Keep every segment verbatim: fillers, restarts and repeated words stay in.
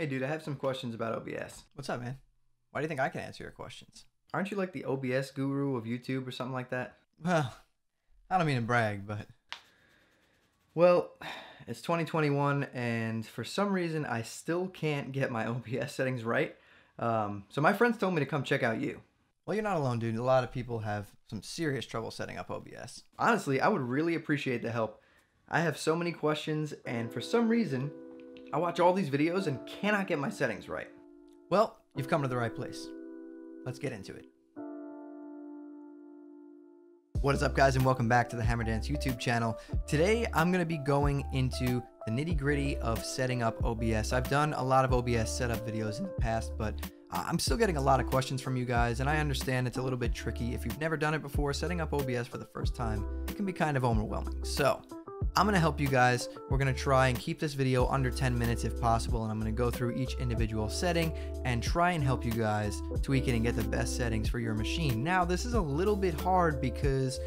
Hey dude, I have some questions about O B S. What's up, man? Why do you think I can answer your questions? Aren't you like the O B S guru of YouTube or something like that? Well, I don't mean to brag, but... Well, it's twenty twenty-one and for some reason I still can't get my O B S settings right. Um, so my friends told me to come check out you. Well, you're not alone, dude. A lot of people have some serious trouble setting up O B S. Honestly, I would really appreciate the help. I have so many questions and for some reason, I watch all these videos and cannot get my settings right. Well, you've come to the right place. Let's get into it. What is up, guys, and welcome back to the Hammer Dance YouTube channel. Today, I'm gonna be going into the nitty gritty of setting up O B S. I've done a lot of O B S setup videos in the past, but I'm still getting a lot of questions from you guys, and I understand it's a little bit tricky. If you've never done it before, setting up O B S for the first time, it can be kind of overwhelming. So I'm gonna help you guys. We're gonna try and keep this video under ten minutes if possible, and I'm gonna go through each individual setting and try and help you guys tweak it and get the best settings for your machine. Now, this is a little bit hard because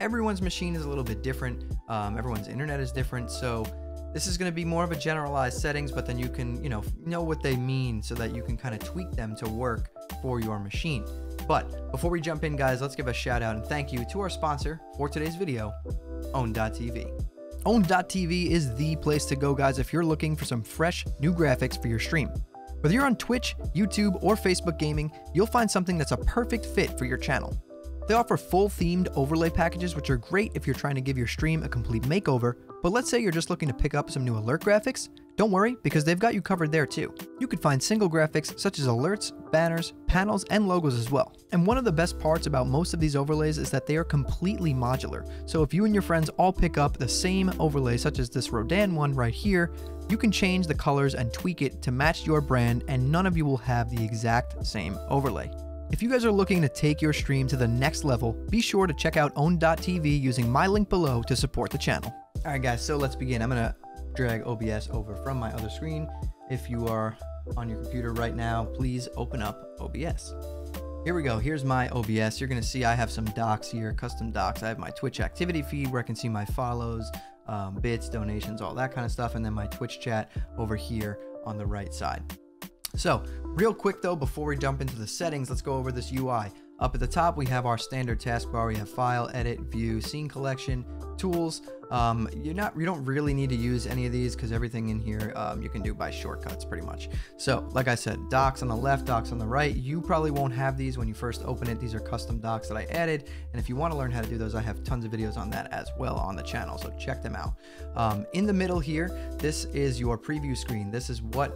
everyone's machine is a little bit different. Um, everyone's internet is different, so this is going to be more of a generalized settings, but then you can, you know, know what they mean so that you can kind of tweak them to work for your machine. But before we jump in, guys, let's give a shout out and thank you to our sponsor for today's video, own dot T V. own dot T V is the place to go, guys, if you're looking for some fresh new graphics for your stream. Whether you're on Twitch, YouTube, or Facebook gaming, you'll find something that's a perfect fit for your channel. They offer full themed overlay packages, which are great if you're trying to give your stream a complete makeover, but let's say you're just looking to pick up some new alert graphics. Don't worry, because they've got you covered there too. You could find single graphics such as alerts, banners, panels, and logos as well. And one of the best parts about most of these overlays is that they are completely modular. So if you and your friends all pick up the same overlay, such as this Rodan one right here, you can change the colors and tweak it to match your brand, and none of you will have the exact same overlay. If you guys are looking to take your stream to the next level, be sure to check out own dot T V using my link below to support the channel. All right, guys, so let's begin. I'm gonna drag O B S over from my other screen. If you are on your computer right now, please open up O B S. Here we go, here's my O B S. You're gonna see I have some docs here, custom docs. I have my Twitch activity feed where I can see my follows, um, bits, donations, all that kind of stuff, and then my Twitch chat over here on the right side. So real quick though, before we jump into the settings, let's go over this U I. Up at the top, we have our standard taskbar. We have file, edit, view, scene collection, tools. Um, you're not, you don't really need to use any of these because everything in here um, you can do by shortcuts pretty much. So like I said, docs on the left, docs on the right. You probably won't have these when you first open it. These are custom docs that I added. And if you want to learn how to do those, I have tons of videos on that as well on the channel. So check them out. Um, in the middle here, this is your preview screen. This is what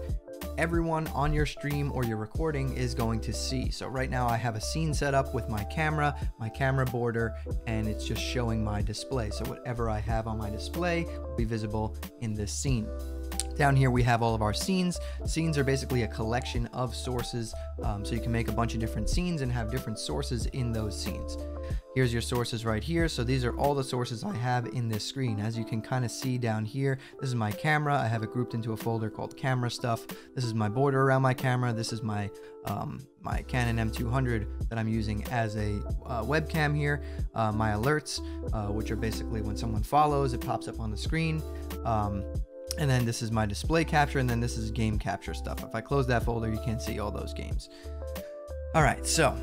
everyone on your stream or your recording is going to see. So right now I have a scene set up with my camera, my camera border, and it's just showing my display. So whatever I have on my display will be visible in this scene. Down here we have all of our scenes. Scenes are basically a collection of sources, um, so you can make a bunch of different scenes and have different sources in those scenes. Here's your sources right here. So these are all the sources I have in this screen. As you can kind of see down here, this is my camera. I have it grouped into a folder called camera stuff. This is my border around my camera. This is my um, my Canon M two hundred that I'm using as a uh, webcam here. Uh, my alerts, uh, which are basically when someone follows, it pops up on the screen. Um, And then this is my display capture, and then this is game capture stuff. If I close that folder, you can't see all those games. All right, so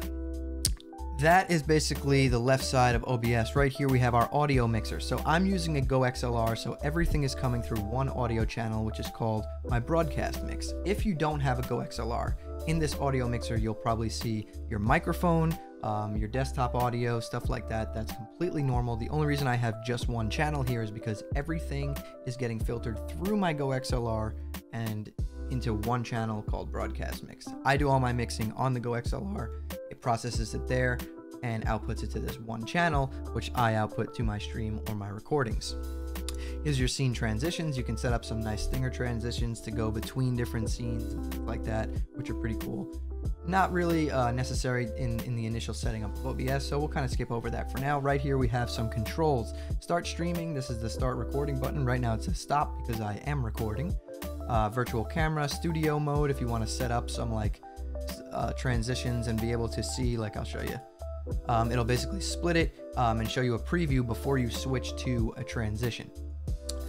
that is basically the left side of O B S. Right here, we have our audio mixer. So I'm using a Go X L R, so everything is coming through one audio channel, which is called my broadcast mix. If you don't have a Go X L R, in this audio mixer, you'll probably see your microphone, Um, your desktop audio, stuff like that. That's completely normal. The only reason I have just one channel here is because everything is getting filtered through my Go X L R and into one channel called Broadcast Mix. I do all my mixing on the Go X L R. It processes it there and outputs it to this one channel, which I output to my stream or my recordings. Here's your scene transitions. You can set up some nice stinger transitions to go between different scenes and things like that, which are pretty cool. Not really uh, necessary in, in the initial setting up of O B S, so we'll kind of skip over that for now. Right here we have some controls. Start streaming, this is the start recording button. Right now it says stop because I am recording. Uh, virtual camera, studio mode if you want to set up some like uh, transitions and be able to see, like I'll show you. Um, it'll basically split it um, and show you a preview before you switch to a transition.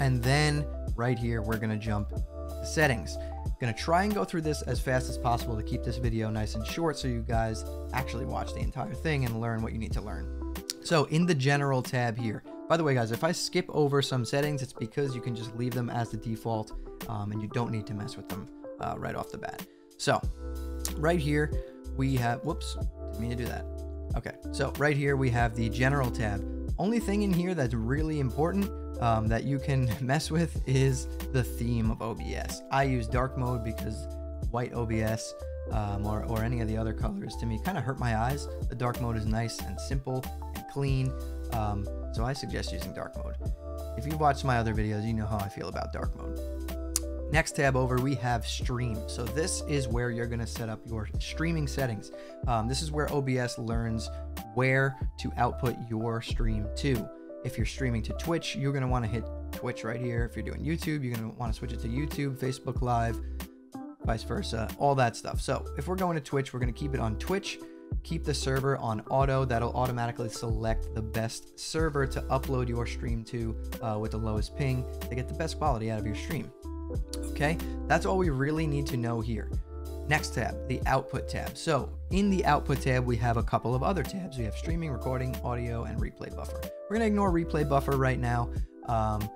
And then right here we're going to jump to settings. Gonna try and go through this as fast as possible to keep this video nice and short so you guys actually watch the entire thing and learn what you need to learn. So in the general tab here, by the way guys, if I skip over some settings, it's because you can just leave them as the default um, and you don't need to mess with them uh, right off the bat. So right here we have, whoops, didn't mean to do that. Okay, so right here we have the general tab. Only thing in here that's really important um, that you can mess with is the theme of O B S. I use dark mode because white O B S um, or, or any of the other colors to me kind of hurt my eyes. The dark mode is nice and simple and clean, um, so I suggest using dark mode. If you've watched my other videos, you know how I feel about dark mode. Next tab over, we have stream. So this is where you're gonna set up your streaming settings. Um, this is where O B S learns where to output your stream to. If you're streaming to Twitch, you're gonna wanna hit Twitch right here. If you're doing YouTube, you're gonna wanna switch it to YouTube, Facebook Live, vice versa, all that stuff. So if we're going to Twitch, we're gonna keep it on Twitch, keep the server on auto. That'll automatically select the best server to upload your stream to uh, with the lowest ping to get the best quality out of your stream. Okay, that's all we really need to know here. Next tab, the output tab. So in the output tab, we have a couple of other tabs. We have streaming, recording, audio, and replay buffer. We're gonna ignore replay buffer right now. Um,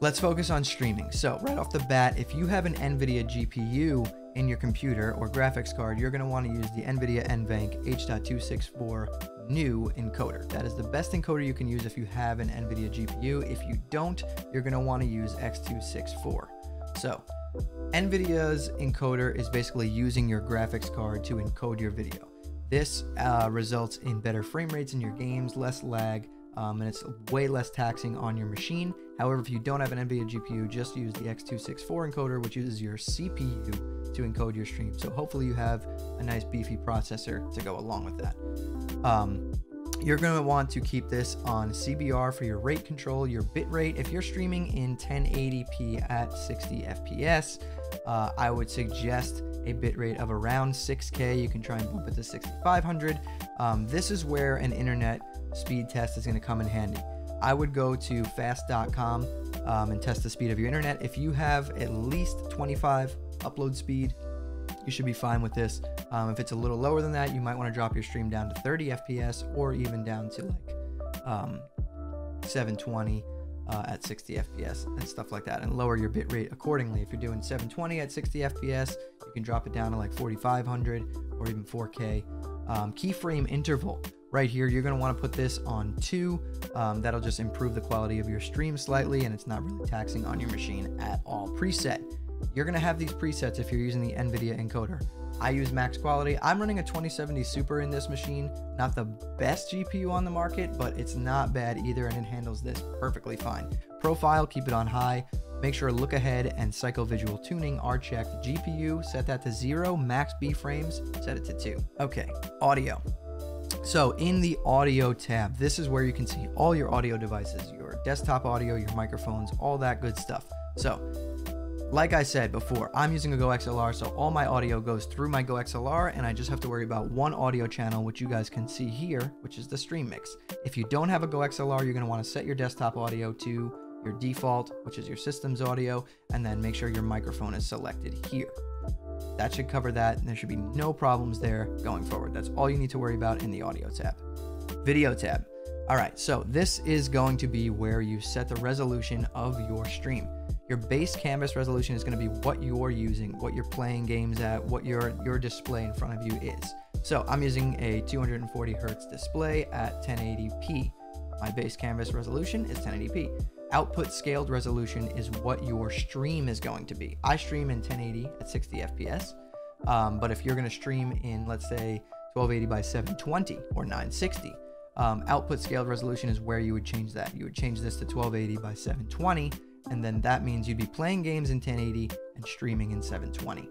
let's focus on streaming. So right off the bat, if you have an NVIDIA G P U in your computer or graphics card, you're gonna wanna use the NVIDIA NVENC H two sixty-four new encoder. That is the best encoder you can use if you have an NVIDIA G P U. If you don't, you're going to want to use X two sixty-four. So NVIDIA's encoder is basically using your graphics card to encode your video. This uh, results in better frame rates in your games, less lag, um, and it's way less taxing on your machine. However, if you don't have an NVIDIA G P U, just use the X two sixty-four encoder, which uses your C P U to encode your stream. So hopefully you have a nice beefy processor to go along with that. Um, you're going to want to keep this on C B R for your rate control, your bit rate. If you're streaming in ten eighty p at sixty F P S, uh, I would suggest a bit rate of around six K. You can try and bump it to sixty-five hundred. Um, this is where an internet speed test is going to come in handy. I would go to fast dot com um, and test the speed of your internet. If you have at least twenty-five upload speed, you should be fine with this. Um, if it's a little lower than that, you might want to drop your stream down to thirty F P S or even down to like um, seven twenty uh, at sixty F P S and stuff like that, and lower your bit rate accordingly. If you're doing seven twenty at sixty F P S, you can drop it down to like forty-five hundred or even four K. Um, keyframe interval. Right here, you're going to want to put this on two. Um, that'll just improve the quality of your stream slightly, and it's not really taxing on your machine at all. Preset. You're going to have these presets if you're using the NVIDIA encoder. I use max quality. I'm running a twenty seventy Super in this machine. Not the best G P U on the market, but it's not bad either, and it handles this perfectly fine. Profile, keep it on high. Make sure look ahead and psychovisual tuning are checked. G P U, set that to zero. Max B frames, set it to two. Okay, audio. So in the audio tab, this is where you can see all your audio devices, your desktop audio, your microphones, all that good stuff. So like I said before, I'm using a GoXLR, so all my audio goes through my GoXLR, and I just have to worry about one audio channel, which you guys can see here, which is the stream mix. If you don't have a GoXLR, you're going to want to set your desktop audio to your default, which is your system's audio, and then make sure your microphone is selected here. That should cover that, and there should be no problems there going forward. That's all you need to worry about in the audio tab. Video tab. All right, so this is going to be where you set the resolution of your stream. Your base canvas resolution is going to be what you're using, what you're playing games at, what your, your display in front of you is. So I'm using a two forty hertz display at ten eighty p. My base canvas resolution is ten eighty p. Output scaled resolution is what your stream is going to be. I stream in ten eighty at sixty F P S, um, but if you're going to stream in, let's say, twelve eighty by seven twenty or nine sixty, um, output scaled resolution is where you would change that. You would change this to twelve eighty by seven twenty, and then that means you'd be playing games in ten eighty and streaming in seven twenty.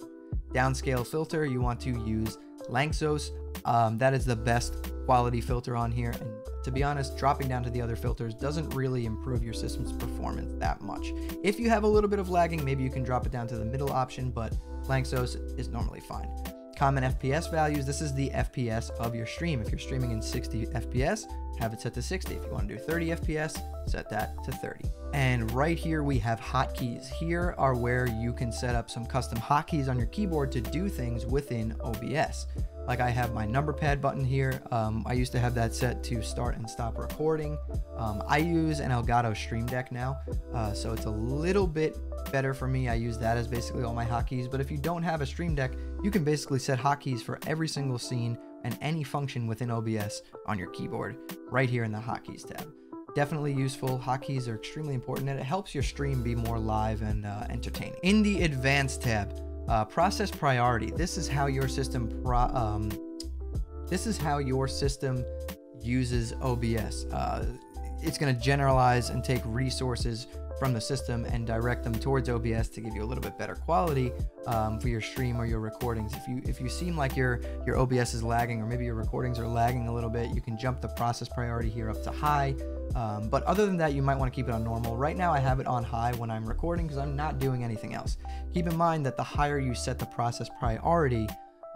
Downscale filter, you want to use Lanczos. Um, that is the best quality filter on here, and to be honest, dropping down to the other filters doesn't really improve your system's performance that much. If you have a little bit of lagging, maybe you can drop it down to the middle option, but Lanczos is normally fine. Common F P S values, this is the F P S of your stream. If you're streaming in sixty F P S, have it set to sixty. If you want to do thirty F P S, set that to thirty. And right here we have hotkeys. Here are where you can set up some custom hotkeys on your keyboard to do things within O B S. Like I have my number pad button here. Um, I used to have that set to start and stop recording. Um, I use an Elgato Stream Deck now, uh, so it's a little bit better for me. I use that as basically all my hotkeys, but if you don't have a Stream Deck, you can basically set hotkeys for every single scene and any function within O B S on your keyboard right here in the hotkeys tab. Definitely useful. Hotkeys are extremely important and it helps your stream be more live and uh, entertaining. In the advanced tab, uh, process priority. This is how your system pro um, this is how your system uses O B S. Uh, it's going to generalize and take resources from the system and direct them towards O B S to give you a little bit better quality um, for your stream or your recordings. If you if you seem like your your O B S is lagging or maybe your recordings are lagging a little bit, you can jump the process priority here up to high. Um, but other than that, you might want to keep it on normal. Right now I have it on high when I'm recording because I'm not doing anything else. Keep in mind that the higher you set the process priority,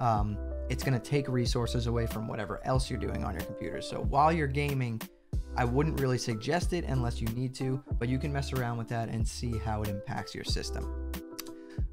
um, it's going to take resources away from whatever else you're doing on your computer. So while you're gaming, I wouldn't really suggest it unless you need to, but you can mess around with that and see how it impacts your system.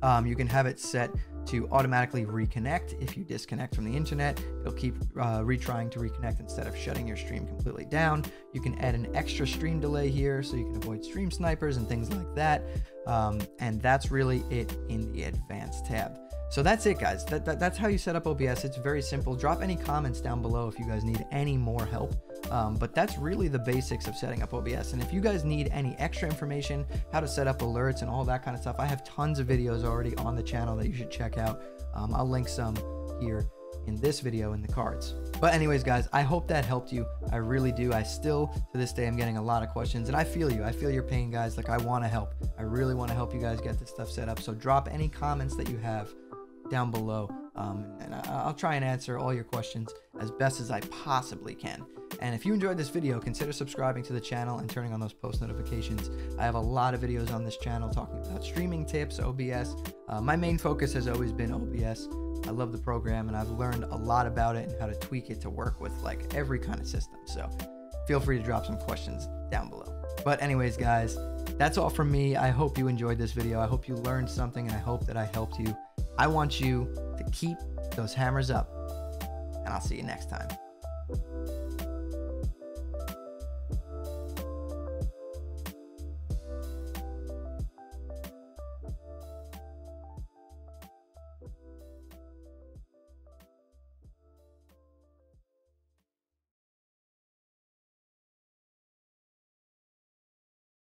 Um, you can have it set to automatically reconnect. If you disconnect from the internet, it'll keep uh, retrying to reconnect instead of shutting your stream completely down. You can add an extra stream delay here so you can avoid stream snipers and things like that. Um, and that's really it in the advanced tab. So that's it, guys. That, that, that's how you set up O B S. It's very simple. Drop any comments down below if you guys need any more help. Um, but that's really the basics of setting up O B S. And if you guys need any extra information, how to set up alerts and all that kind of stuff, I have tons of videos already on the channel that you should check out. Um, I'll link some here in this video in the cards. But anyways, guys, I hope that helped you. I really do. I still, to this day, I'm getting a lot of questions and I feel you. I feel your pain, guys. Like I want to help. I really want to help you guys get this stuff set up. So drop any comments that you have down below. Um, and I'll try and answer all your questions as best as I possibly can. And if you enjoyed this video, consider subscribing to the channel and turning on those post notifications. I have a lot of videos on this channel talking about streaming tips, O B S. Uh, my main focus has always been O B S. I love the program and I've learned a lot about it and how to tweak it to work with like every kind of system. So feel free to drop some questions down below. But anyways, guys, that's all from me. I hope you enjoyed this video. I hope you learned something and I hope that I helped you. I want you to keep those hammers up and I'll see you next time.